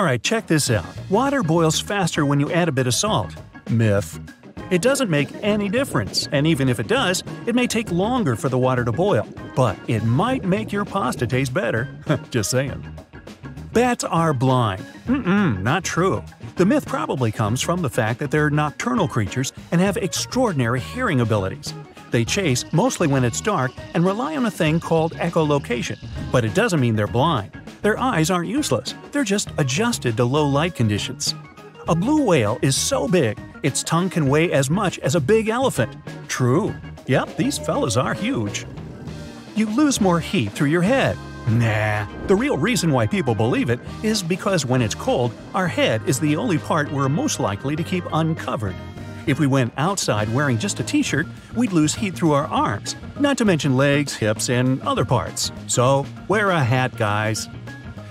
Alright, check this out. Water boils faster when you add a bit of salt. Myth. It doesn't make any difference, and even if it does, it may take longer for the water to boil. But it might make your pasta taste better. Just saying. Bats are blind. Not true. The myth probably comes from the fact that they're nocturnal creatures and have extraordinary hearing abilities. They chase mostly when it's dark and rely on a thing called echolocation, but it doesn't mean they're blind. Their eyes aren't useless, they're just adjusted to low light conditions. A blue whale is so big, its tongue can weigh as much as a big elephant. True. Yep, these fellas are huge. You lose more heat through your head. Nah. The real reason why people believe it is because when it's cold, our head is the only part we're most likely to keep uncovered. If we went outside wearing just a t-shirt, we'd lose heat through our arms, not to mention legs, hips, and other parts. So, wear a hat, guys.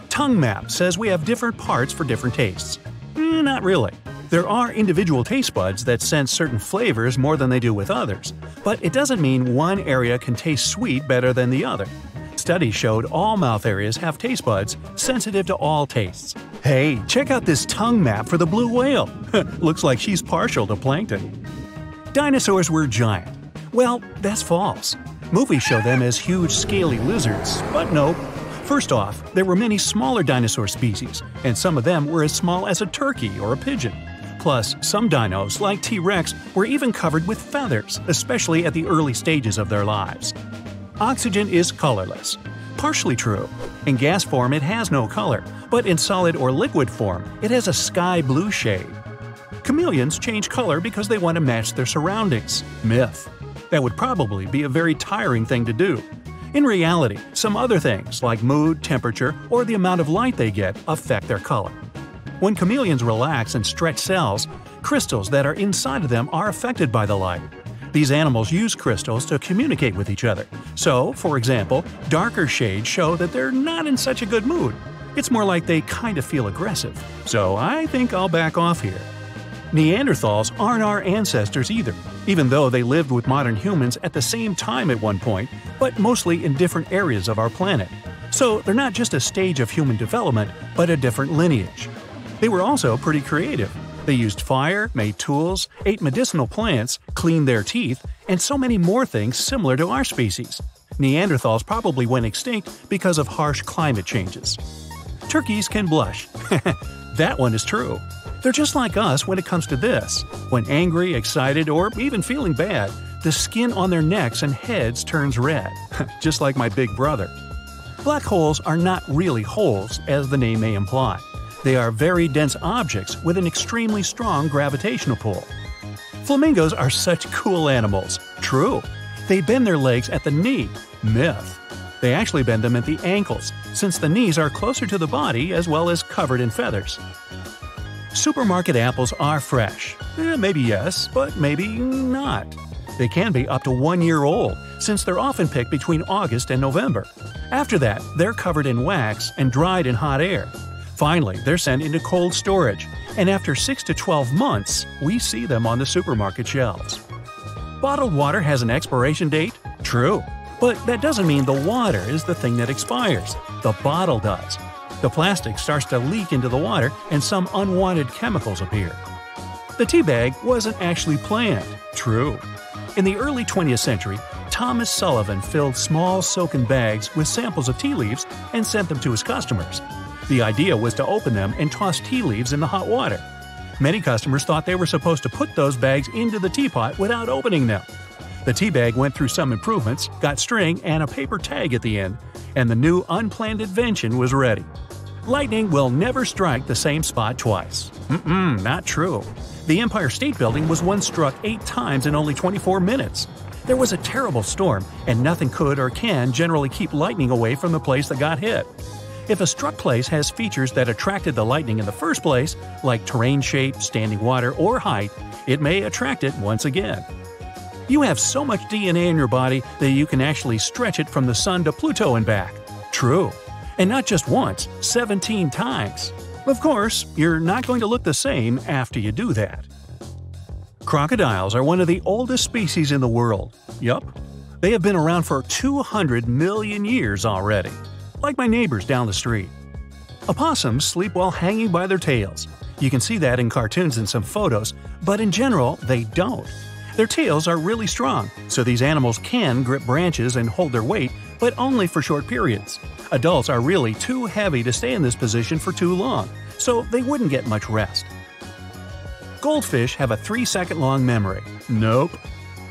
Tongue map says we have different parts for different tastes. Not really. There are individual taste buds that sense certain flavors more than they do with others, but it doesn't mean one area can taste sweet better than the other. Studies showed all mouth areas have taste buds sensitive to all tastes. Hey, check out this tongue map for the blue whale. Looks like she's partial to plankton. Dinosaurs were giant. Well, that's false. Movies show them as huge, scaly lizards, but nope. First off, there were many smaller dinosaur species, and some of them were as small as a turkey or a pigeon. Plus, some dinos, like T-Rex, were even covered with feathers, especially at the early stages of their lives. Oxygen is colorless. Partially true. In gas form, it has no color, but in solid or liquid form, it has a sky blue shade. Chameleons change color because they want to match their surroundings. Myth. That would probably be a very tiring thing to do. In reality, some other things, like mood, temperature, or the amount of light they get, affect their color. When chameleons relax and stretch cells, crystals that are inside of them are affected by the light. These animals use crystals to communicate with each other. So, for example, darker shades show that they're not in such a good mood. It's more like they kind of feel aggressive. So I think I'll back off here. Neanderthals aren't our ancestors either, even though they lived with modern humans at the same time at one point, but mostly in different areas of our planet. So they're not just a stage of human development, but a different lineage. They were also pretty creative. They used fire, made tools, ate medicinal plants, cleaned their teeth, and so many more things similar to our species. Neanderthals probably went extinct because of harsh climate changes. Turkeys can blush. That one is true. They're just like us when it comes to this. When angry, excited, or even feeling bad, the skin on their necks and heads turns red. Just like my big brother. Black holes are not really holes, as the name may imply. They are very dense objects with an extremely strong gravitational pull. Flamingos are such cool animals. True. They bend their legs at the knee. Myth. They actually bend them at the ankles, since the knees are closer to the body as well as covered in feathers. Supermarket apples are fresh. Maybe yes, but maybe not. They can be up to 1 year old, since they're often picked between August and November. After that, they're covered in wax and dried in hot air. Finally, they're sent into cold storage, and after 6 to 12 months, we see them on the supermarket shelves. Bottled water has an expiration date? True. But that doesn't mean the water is the thing that expires. The bottle does. The plastic starts to leak into the water, and some unwanted chemicals appear. The tea bag wasn't actually planned. True. In the early 20th century, Thomas Sullivan filled small silken bags with samples of tea leaves and sent them to his customers. The idea was to open them and toss tea leaves in the hot water. Many customers thought they were supposed to put those bags into the teapot without opening them. The tea bag went through some improvements, got string and a paper tag at the end, and the new unplanned invention was ready. Lightning will never strike the same spot twice. Not true. The Empire State Building was once struck 8 times in only 24 minutes. There was a terrible storm, and nothing could or can generally keep lightning away from the place that got hit. If a struck place has features that attracted the lightning in the first place, like terrain shape, standing water, or height, it may attract it once again. You have so much DNA in your body that you can actually stretch it from the Sun to Pluto and back. True. And not just once, 17 times. Of course, you're not going to look the same after you do that. Crocodiles are one of the oldest species in the world. Yup. They have been around for 200 million years already. Like my neighbors down the street. Opossums sleep while hanging by their tails. You can see that in cartoons and some photos, but in general, they don't. Their tails are really strong, so these animals can grip branches and hold their weight, but only for short periods. Adults are really too heavy to stay in this position for too long, so they wouldn't get much rest. Goldfish have a 3-second-long memory. Nope.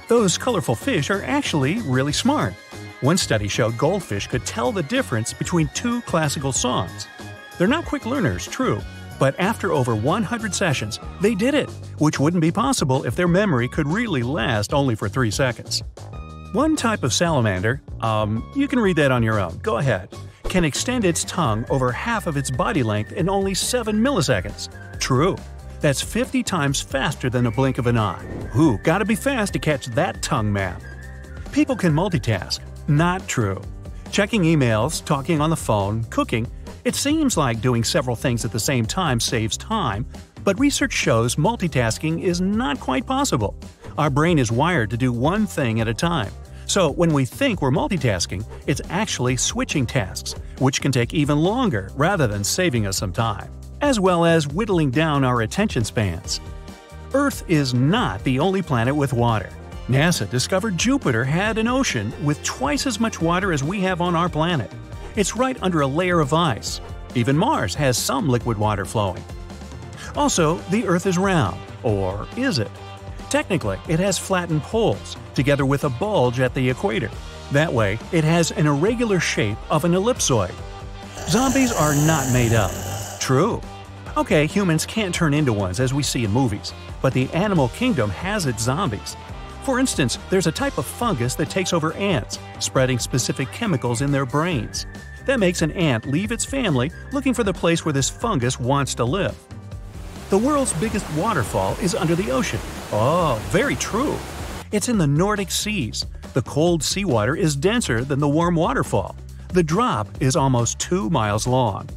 Those colorful fish are actually really smart. One study showed goldfish could tell the difference between two classical songs. They're not quick learners, true, but after over 100 sessions, they did it, which wouldn't be possible if their memory could really last only for 3 seconds. One type of salamander – you can read that on your own, go ahead – can extend its tongue over half of its body length in only 7 milliseconds. True. That's 50 times faster than a blink of an eye. Ooh, gotta be fast to catch that tongue map. People can multitask. Not true. Checking emails, talking on the phone, cooking – it seems like doing several things at the same time saves time, but research shows multitasking is not quite possible. Our brain is wired to do one thing at a time. So when we think we're multitasking, it's actually switching tasks, which can take even longer rather than saving us some time, as well as whittling down our attention spans. Earth is not the only planet with water. NASA discovered Jupiter had an ocean with twice as much water as we have on our planet. It's right under a layer of ice. Even Mars has some liquid water flowing. Also, the Earth is round. Or is it? Technically, it has flattened poles, together with a bulge at the equator. That way, it has an irregular shape of an ellipsoid. Zombies are not made up. True. Okay, humans can't turn into ones as we see in movies, but the animal kingdom has its zombies. For instance, there's a type of fungus that takes over ants, spreading specific chemicals in their brains. That makes an ant leave its family, looking for the place where this fungus wants to live. The world's biggest waterfall is under the ocean. Oh, very true. It's in the Nordic seas. The cold seawater is denser than the warm waterfall. The drop is almost 2 miles long.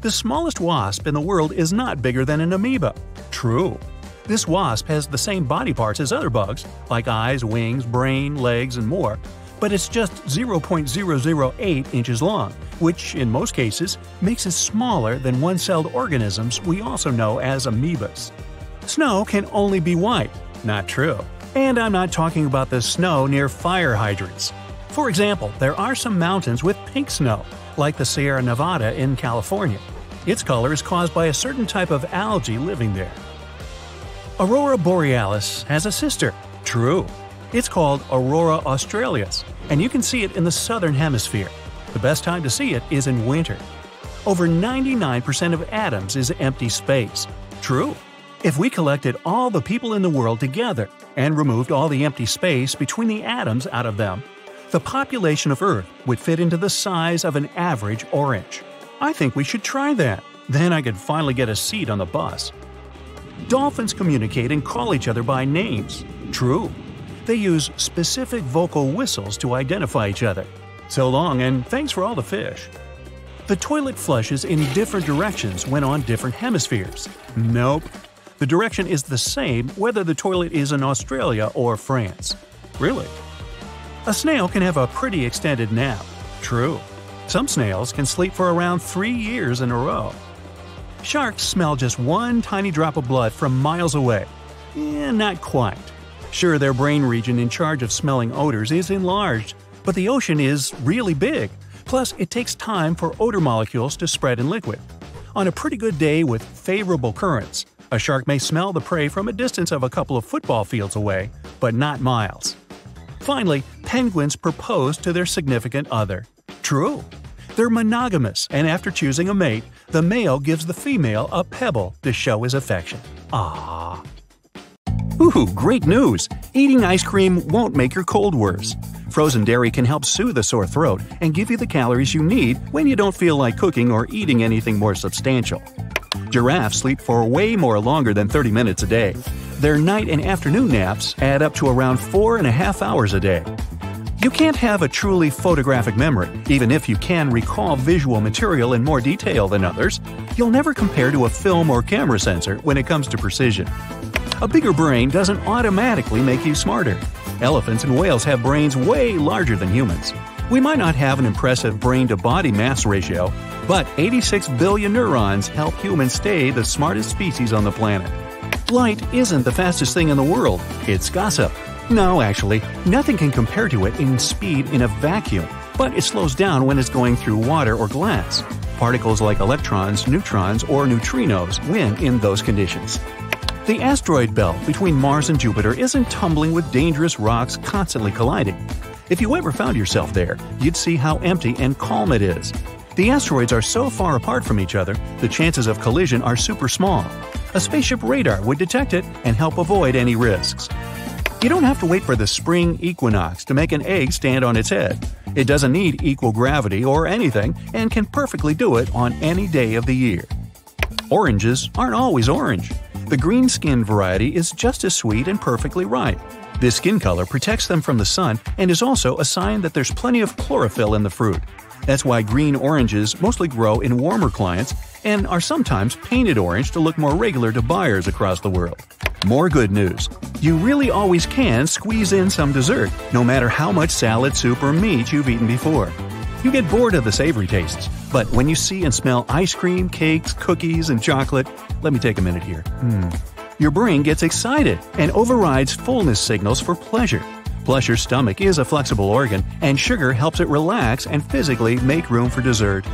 The smallest wasp in the world is not bigger than an amoeba. True. This wasp has the same body parts as other bugs, like eyes, wings, brain, legs, and more, but it's just 0.008 inches long, which, in most cases, makes us smaller than one-celled organisms we also know as amoebas. Snow can only be white. Not true. And I'm not talking about the snow near fire hydrants. For example, there are some mountains with pink snow, like the Sierra Nevada in California. Its color is caused by a certain type of algae living there. Aurora borealis has a sister. True. It's called Aurora australis, and you can see it in the southern hemisphere. The best time to see it is in winter. Over 99% of atoms is empty space. True. If we collected all the people in the world together and removed all the empty space between the atoms out of them, the population of Earth would fit into the size of an average orange. I think we should try that. Then I could finally get a seat on the bus. Dolphins communicate and call each other by names. True. They use specific vocal whistles to identify each other. So long, and thanks for all the fish. The toilet flushes in different directions when on different hemispheres. Nope. The direction is the same whether the toilet is in Australia or France. Really? A snail can have a pretty extended nap. True. Some snails can sleep for around 3 years in a row. Sharks smell just one tiny drop of blood from miles away. Eh, not quite. Sure, their brain region in charge of smelling odors is enlarged, but the ocean is really big. Plus, it takes time for odor molecules to spread in liquid. On a pretty good day with favorable currents, a shark may smell the prey from a distance of a couple of football fields away, but not miles. Finally, penguins propose to their significant other. True. They're monogamous, and after choosing a mate, the male gives the female a pebble to show his affection. Ah. Ooh, great news! Eating ice cream won't make your cold worse. Frozen dairy can help soothe a sore throat and give you the calories you need when you don't feel like cooking or eating anything more substantial. Giraffes sleep for way more longer than 30 minutes a day. Their night and afternoon naps add up to around 4.5 hours a day. You can't have a truly photographic memory, even if you can recall visual material in more detail than others. You'll never compare to a film or camera sensor when it comes to precision. A bigger brain doesn't automatically make you smarter. Elephants and whales have brains way larger than humans. We might not have an impressive brain-to-body mass ratio, but 86 billion neurons help humans stay the smartest species on the planet. Light isn't the fastest thing in the world, it's gossip. No, actually, nothing can compare to it in speed in a vacuum, but it slows down when it's going through water or glass. Particles like electrons, neutrons, or neutrinos win in those conditions. The asteroid belt between Mars and Jupiter isn't tumbling with dangerous rocks constantly colliding. If you ever found yourself there, you'd see how empty and calm it is. The asteroids are so far apart from each other, the chances of collision are super small. A spaceship radar would detect it and help avoid any risks. You don't have to wait for the spring equinox to make an egg stand on its head. It doesn't need equal gravity or anything and can perfectly do it on any day of the year. Oranges aren't always orange. The green-skinned variety is just as sweet and perfectly ripe. This skin color protects them from the sun and is also a sign that there's plenty of chlorophyll in the fruit. That's why green oranges mostly grow in warmer climates and are sometimes painted orange to look more regular to buyers across the world. More good news. You really always can squeeze in some dessert, no matter how much salad, soup, or meat you've eaten before. You get bored of the savory tastes, but when you see and smell ice cream, cakes, cookies, and chocolate, let me take a minute here. Your brain gets excited and overrides fullness signals for pleasure. Plus, your stomach is a flexible organ, and sugar helps it relax and physically make room for dessert.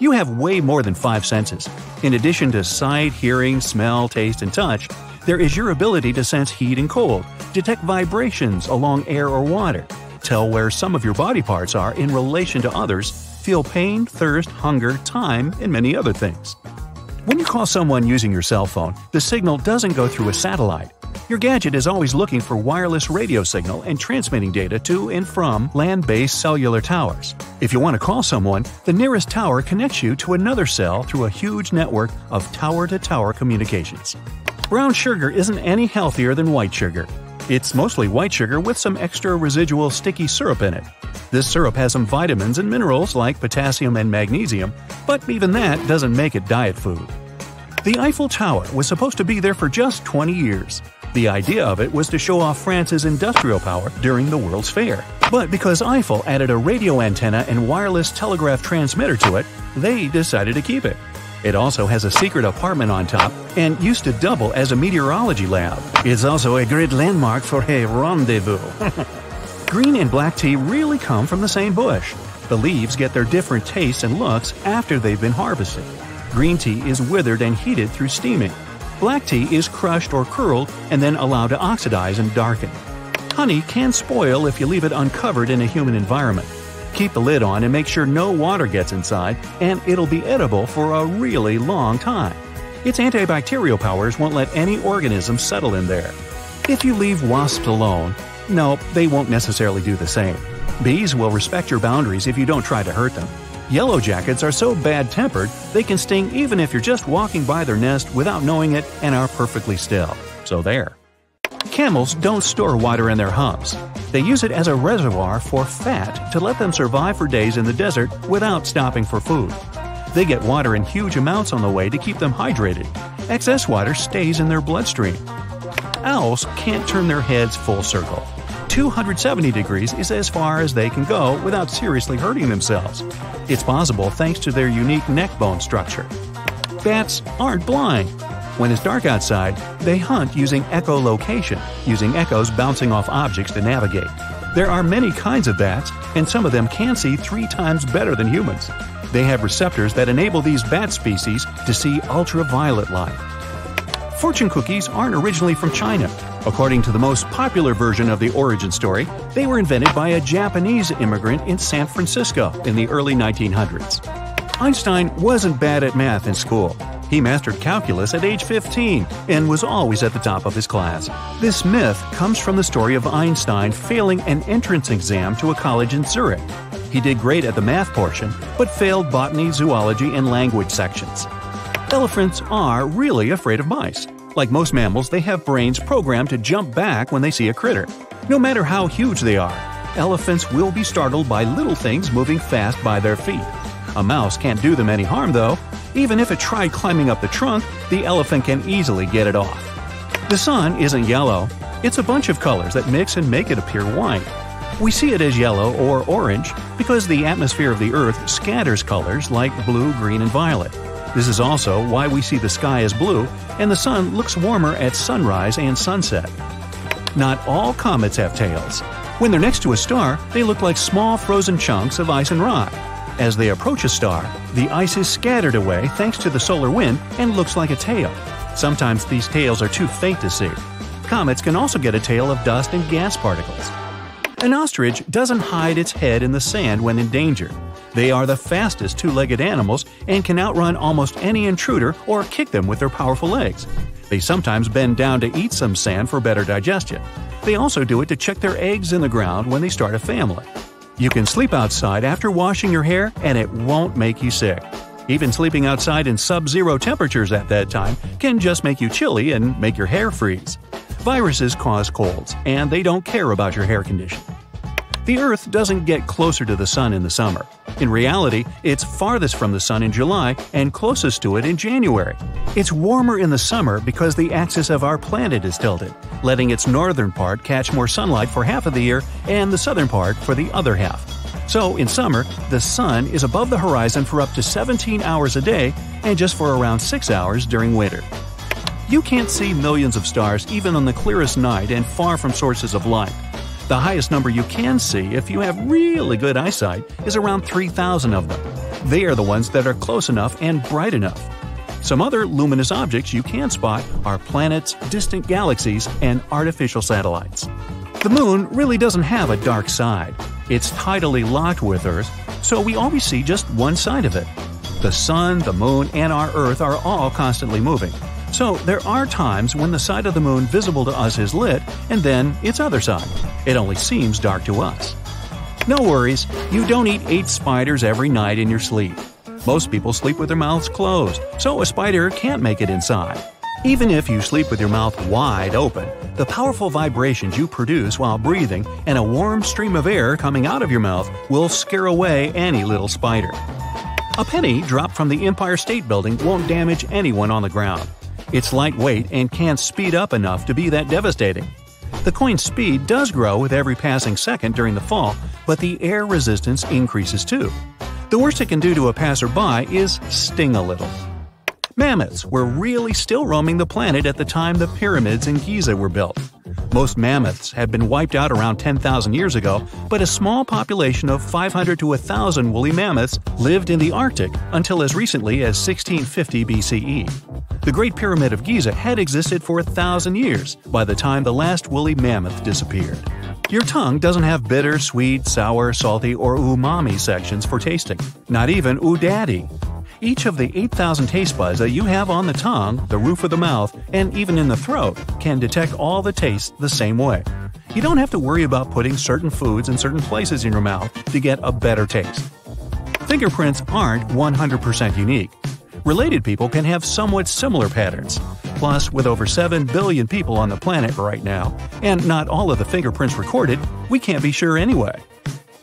You have way more than 5 senses. In addition to sight, hearing, smell, taste, and touch, there is your ability to sense heat and cold, detect vibrations along air or water, tell where some of your body parts are in relation to others, feel pain, thirst, hunger, time, and many other things. When you call someone using your cell phone, the signal doesn't go through a satellite. Your gadget is always looking for wireless radio signal and transmitting data to and from land-based cellular towers. If you want to call someone, the nearest tower connects you to another cell through a huge network of tower-to-tower communications. Brown sugar isn't any healthier than white sugar. It's mostly white sugar with some extra residual sticky syrup in it. This syrup has some vitamins and minerals like potassium and magnesium, but even that doesn't make it diet food. The Eiffel Tower was supposed to be there for just 20 years. The idea of it was to show off France's industrial power during the World's Fair. But because Eiffel added a radio antenna and wireless telegraph transmitter to it, they decided to keep it. It also has a secret apartment on top and used to double as a meteorology lab. It's also a great landmark for a rendezvous. Green and black tea really come from the same bush. The leaves get their different tastes and looks after they've been harvested. Green tea is withered and heated through steaming. Black tea is crushed or curled and then allowed to oxidize and darken. Honey can spoil if you leave it uncovered in a humid environment. Keep the lid on and make sure no water gets inside, and it'll be edible for a really long time. Its antibacterial powers won't let any organism settle in there. If you leave wasps alone, no, they won't necessarily do the same. Bees will respect your boundaries if you don't try to hurt them. Yellow jackets are so bad-tempered, they can sting even if you're just walking by their nest without knowing it and are perfectly still. So there. Camels don't store water in their humps. They use it as a reservoir for fat to let them survive for days in the desert without stopping for food. They get water in huge amounts on the way to keep them hydrated. Excess water stays in their bloodstream. Owls can't turn their heads full circle. 270 degrees is as far as they can go without seriously hurting themselves. It's possible thanks to their unique neck bone structure. Bats aren't blind. When it's dark outside, they hunt using echolocation, using echoes bouncing off objects to navigate. There are many kinds of bats, and some of them can see 3 times better than humans. They have receptors that enable these bat species to see ultraviolet light. Fortune cookies aren't originally from China. According to the most popular version of the origin story, they were invented by a Japanese immigrant in San Francisco in the early 1900s. Einstein wasn't bad at math in school. He mastered calculus at age 15 and was always at the top of his class. This myth comes from the story of Einstein failing an entrance exam to a college in Zurich. He did great at the math portion, but failed botany, zoology, and language sections. Elephants are really afraid of mice. Like most mammals, they have brains programmed to jump back when they see a critter. No matter how huge they are, elephants will be startled by little things moving fast by their feet. A mouse can't do them any harm, though. Even if it tried climbing up the trunk, the elephant can easily get it off. The sun isn't yellow. It's a bunch of colors that mix and make it appear white. We see it as yellow or orange because the atmosphere of the Earth scatters colors like blue, green, and violet. This is also why we see the sky as blue and the sun looks warmer at sunrise and sunset. Not all comets have tails. When they're next to a star, they look like small frozen chunks of ice and rock. As they approach a star, the ice is scattered away thanks to the solar wind and looks like a tail. Sometimes these tails are too faint to see. Comets can also get a tail of dust and gas particles. An ostrich doesn't hide its head in the sand when in danger. They are the fastest two-legged animals and can outrun almost any intruder or kick them with their powerful legs. They sometimes bend down to eat some sand for better digestion. They also do it to check their eggs in the ground when they start a family. You can sleep outside after washing your hair and it won't make you sick. Even sleeping outside in sub-zero temperatures at that time can just make you chilly and make your hair freeze. Viruses cause colds, and they don't care about your hair condition. The Earth doesn't get closer to the sun in the summer. In reality, it's farthest from the sun in July and closest to it in January. It's warmer in the summer because the axis of our planet is tilted, letting its northern part catch more sunlight for half of the year and the southern part for the other half. So, in summer, the sun is above the horizon for up to 17 hours a day and just for around 6 hours during winter. You can't see millions of stars even on the clearest night and far from sources of light. The highest number you can see if you have really good eyesight is around 3,000 of them. They are the ones that are close enough and bright enough. Some other luminous objects you can spot are planets, distant galaxies, and artificial satellites. The moon really doesn't have a dark side. It's tidally locked with Earth, so we always see just one side of it. The sun, the moon, and our Earth are all constantly moving. So, there are times when the side of the moon visible to us is lit, and then its other side. It only seems dark to us. No worries, you don't eat 8 spiders every night in your sleep. Most people sleep with their mouths closed, so a spider can't make it inside. Even if you sleep with your mouth wide open, the powerful vibrations you produce while breathing and a warm stream of air coming out of your mouth will scare away any little spider. A penny dropped from the Empire State Building won't damage anyone on the ground. It's lightweight and can't speed up enough to be that devastating. The coin's speed does grow with every passing second during the fall, but the air resistance increases too. The worst it can do to a passerby is sting a little. Mammoths were really still roaming the planet at the time the pyramids in Giza were built. Most mammoths had been wiped out around 10,000 years ago, but a small population of 500 to 1,000 woolly mammoths lived in the Arctic until as recently as 1650 BCE. The Great Pyramid of Giza had existed for 1,000 years by the time the last woolly mammoth disappeared. Your tongue doesn't have bitter, sweet, sour, salty, or umami sections for tasting. Not even udadi. Each of the 8,000 taste buds that you have on the tongue, the roof of the mouth, and even in the throat can detect all the tastes the same way. You don't have to worry about putting certain foods in certain places in your mouth to get a better taste. Fingerprints aren't 100% unique. Related people can have somewhat similar patterns. Plus, with over 7 billion people on the planet right now, and not all of the fingerprints recorded, we can't be sure anyway.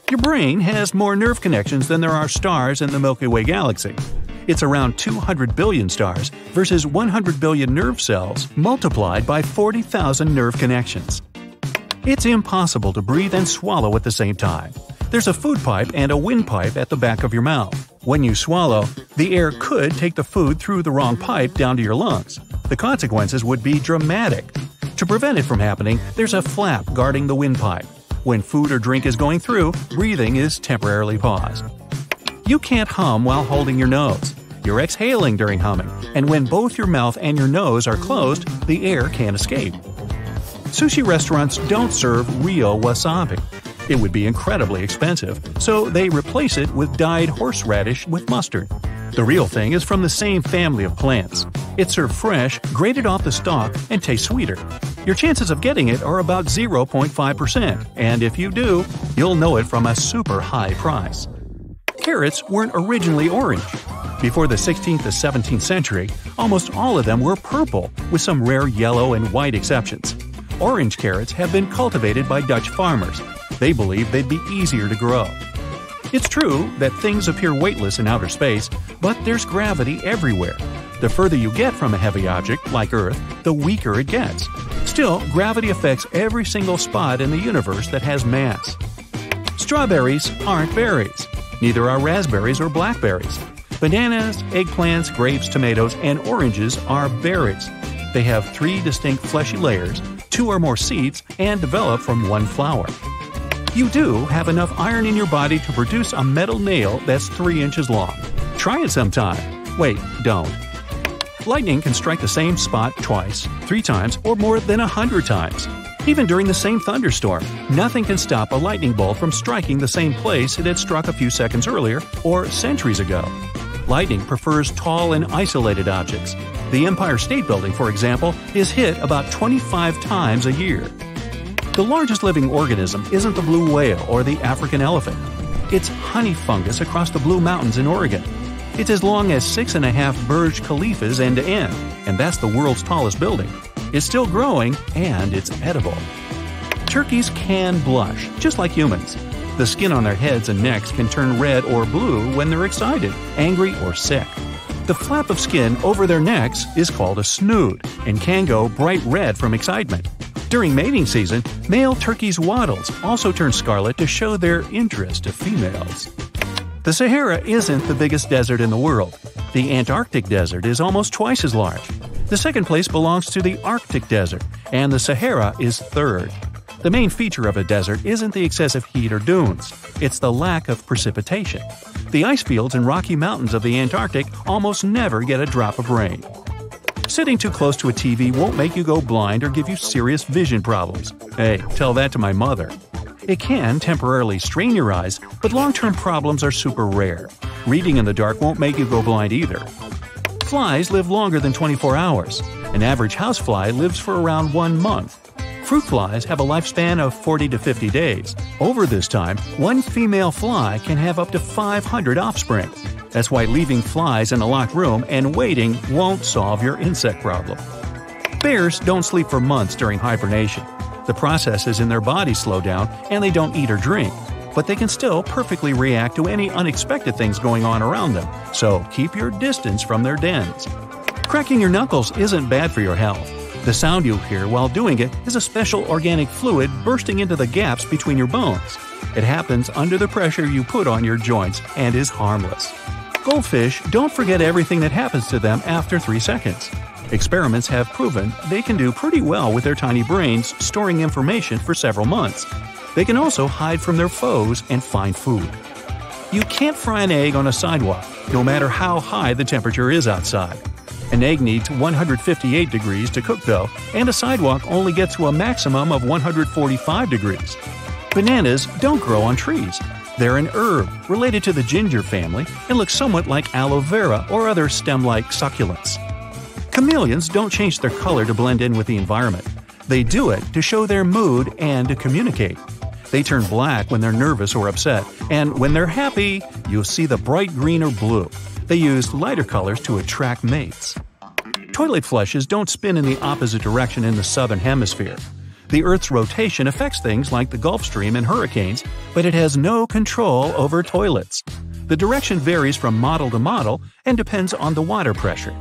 Your brain has more nerve connections than there are stars in the Milky Way galaxy. It's around 200 billion stars versus 100 billion nerve cells multiplied by 40,000 nerve connections. It's impossible to breathe and swallow at the same time. There's a food pipe and a windpipe at the back of your mouth. When you swallow, the air could take the food through the wrong pipe down to your lungs. The consequences would be dramatic. To prevent it from happening, there's a flap guarding the windpipe. When food or drink is going through, breathing is temporarily paused. You can't hum while holding your nose. You're exhaling during humming, and when both your mouth and your nose are closed, the air can't escape. Sushi restaurants don't serve real wasabi. It would be incredibly expensive, so they replace it with dyed horseradish with mustard. The real thing is from the same family of plants. It's served fresh, grated off the stalk, and tastes sweeter. Your chances of getting it are about 0.5%, and if you do, you'll know it from a super high price. Carrots weren't originally orange. Before the 16th to 17th century, almost all of them were purple, with some rare yellow and white exceptions. Orange carrots have been cultivated by Dutch farmers. They believed they'd be easier to grow. It's true that things appear weightless in outer space, but there's gravity everywhere. The further you get from a heavy object, like Earth, the weaker it gets. Still, gravity affects every single spot in the universe that has mass. Strawberries aren't berries. Neither are raspberries or blackberries. Bananas, eggplants, grapes, tomatoes, and oranges are berries. They have three distinct fleshy layers, two or more seeds, and develop from one flower. You do have enough iron in your body to produce a metal nail that's 3 inches long. Try it sometime. Wait, don't. Lightning can strike the same spot twice, 3 times, or more than 100 times. Even during the same thunderstorm, nothing can stop a lightning bolt from striking the same place it had struck a few seconds earlier or centuries ago. Lightning prefers tall and isolated objects. The Empire State Building, for example, is hit about 25 times a year. The largest living organism isn't the blue whale or the African elephant. It's honey fungus across the Blue Mountains in Oregon. It's as long as 6.5 Burj Khalifas end to end, and that's the world's tallest building. It's still growing, and it's edible. Turkeys can blush, just like humans. The skin on their heads and necks can turn red or blue when they're excited, angry, or sick. The flap of skin over their necks is called a snood and can go bright red from excitement. During mating season, male turkeys' wattles also turn scarlet to show their interest to females. The Sahara isn't the biggest desert in the world. The Antarctic Desert is almost twice as large. The second place belongs to the Arctic Desert, and the Sahara is third. The main feature of a desert isn't the excessive heat or dunes. It's the lack of precipitation. The ice fields and rocky mountains of the Antarctic almost never get a drop of rain. Sitting too close to a TV won't make you go blind or give you serious vision problems. Hey, tell that to my mother. It can temporarily strain your eyes, but long-term problems are super rare. Reading in the dark won't make you go blind either. Flies live longer than 24 hours. An average housefly lives for around 1 month. Fruit flies have a lifespan of 40 to 50 days. Over this time, one female fly can have up to 500 offspring. That's why leaving flies in a locked room and waiting won't solve your insect problem. Bears don't sleep for months during hibernation. The processes in their bodies slow down, and they don't eat or drink. But they can still perfectly react to any unexpected things going on around them, so keep your distance from their dens. Cracking your knuckles isn't bad for your health. The sound you hear while doing it is a special organic fluid bursting into the gaps between your bones. It happens under the pressure you put on your joints and is harmless. Goldfish don't forget everything that happens to them after 3 seconds. Experiments have proven they can do pretty well with their tiny brains storing information for several months. They can also hide from their foes and find food. You can't fry an egg on a sidewalk, no matter how high the temperature is outside. An egg needs 158 degrees to cook though, and a sidewalk only gets to a maximum of 145 degrees. Bananas don't grow on trees. They're an herb related to the ginger family and look somewhat like aloe vera or other stem-like succulents. Chameleons don't change their color to blend in with the environment. They do it to show their mood and to communicate. They turn black when they're nervous or upset, and when they're happy, you'll see the bright green or blue. They use lighter colors to attract mates. Toilet flushes don't spin in the opposite direction in the southern hemisphere. The Earth's rotation affects things like the Gulf Stream and hurricanes, but it has no control over toilets. The direction varies from model to model and depends on the water pressure.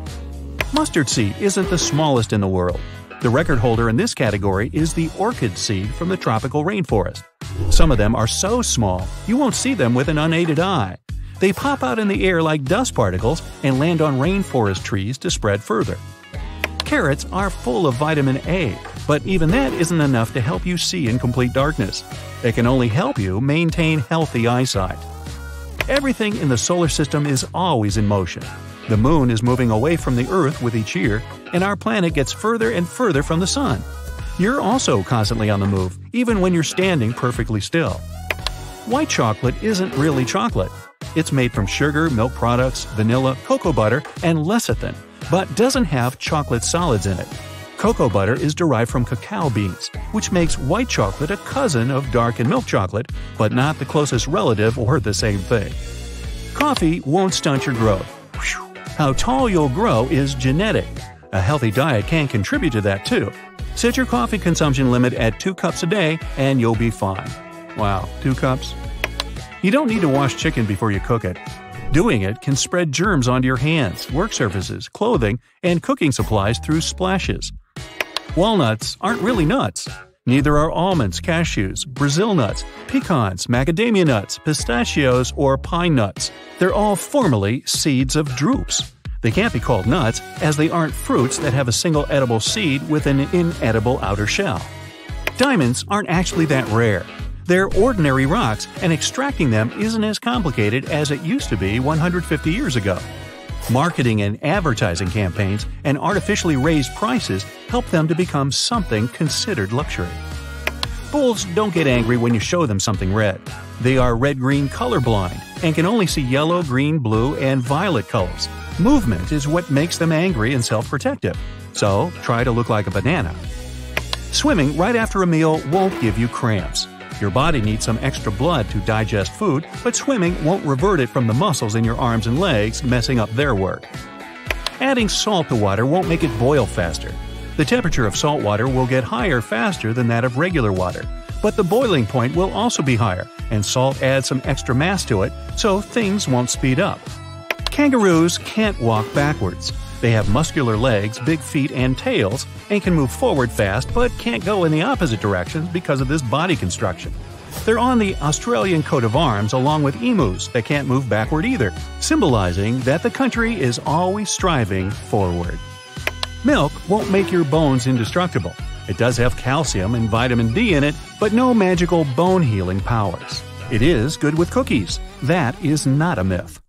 Mustard seed isn't the smallest in the world. The record holder in this category is the orchid seed from the tropical rainforest. Some of them are so small, you won't see them with an unaided eye. They pop out in the air like dust particles and land on rainforest trees to spread further. Carrots are full of vitamin A, but even that isn't enough to help you see in complete darkness. It can only help you maintain healthy eyesight. Everything in the solar system is always in motion. The moon is moving away from the Earth with each year, and our planet gets further and further from the sun. You're also constantly on the move, even when you're standing perfectly still. White chocolate isn't really chocolate. It's made from sugar, milk products, vanilla, cocoa butter, and lecithin, but doesn't have chocolate solids in it. Cocoa butter is derived from cacao beans, which makes white chocolate a cousin of dark and milk chocolate, but not the closest relative or the same thing. Coffee won't stunt your growth. How tall you'll grow is genetic. A healthy diet can contribute to that too. Set your coffee consumption limit at 2 cups a day and you'll be fine. Wow, 2 cups? You don't need to wash chicken before you cook it. Doing it can spread germs onto your hands, work surfaces, clothing, and cooking supplies through splashes. Walnuts aren't really nuts. Neither are almonds, cashews, Brazil nuts, pecans, macadamia nuts, pistachios, or pine nuts. They're all formally seeds of drupes. They can't be called nuts, as they aren't fruits that have a single edible seed with an inedible outer shell. Diamonds aren't actually that rare. They're ordinary rocks, and extracting them isn't as complicated as it used to be 150 years ago. Marketing and advertising campaigns and artificially raised prices help them to become something considered luxury. Bulls don't get angry when you show them something red. They are red-green colorblind and can only see yellow, green, blue, and violet colors. Movement is what makes them angry and self-protective, so try to look like a banana. Swimming right after a meal won't give you cramps. Your body needs some extra blood to digest food, but swimming won't revert it from the muscles in your arms and legs, messing up their work. Adding salt to water won't make it boil faster. The temperature of salt water will get higher faster than that of regular water, but the boiling point will also be higher, and salt adds some extra mass to it, so things won't speed up. Kangaroos can't walk backwards. They have muscular legs, big feet, and tails, and can move forward fast but can't go in the opposite directions because of this body construction. They're on the Australian coat of arms along with emus that can't move backward either, symbolizing that the country is always striving forward. Milk won't make your bones indestructible. It does have calcium and vitamin D in it, but no magical bone healing powers. It is good with cookies. That is not a myth.